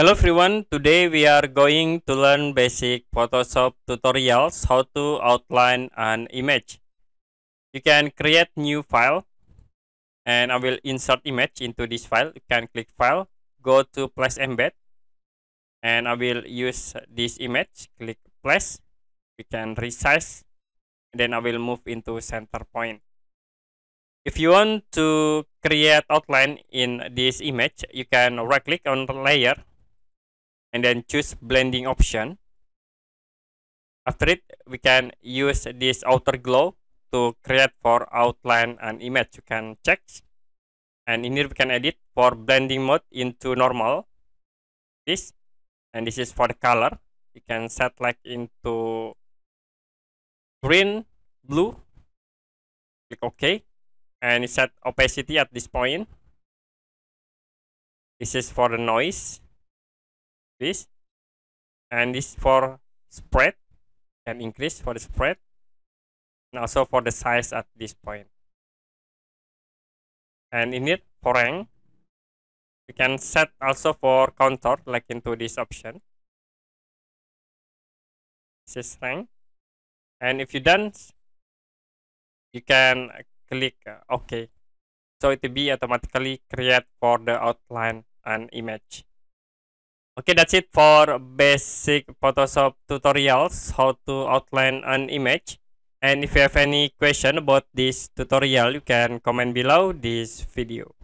Hello everyone, today we are going to learn basic Photoshop tutorials, how to outline an image. You can create new file and I will insert image into this file. You can click file, go to place embed and I will use this image, click place. We can resize and then I will move into center point. If you want to create outline in this image, you can right click on the layer and then choose blending option. After it, we can use this outer glow to create for outline an image. You can check, and in here we can edit for blending mode into normal. This, and this is for the color. You can set like into green, blue. Click OK, and it set opacity at this point. This is for the noise. This and this for spread, and increase for the spread and also for the size at this point. And in it for rank, we can set also for contour like into this option. This is rank, and if you done, you can click OK, so it will be automatically create for the outline and image. Okay, that's it for basic Photoshop tutorials, how to outline an image. And if you have any question about this tutorial, you can comment below this video.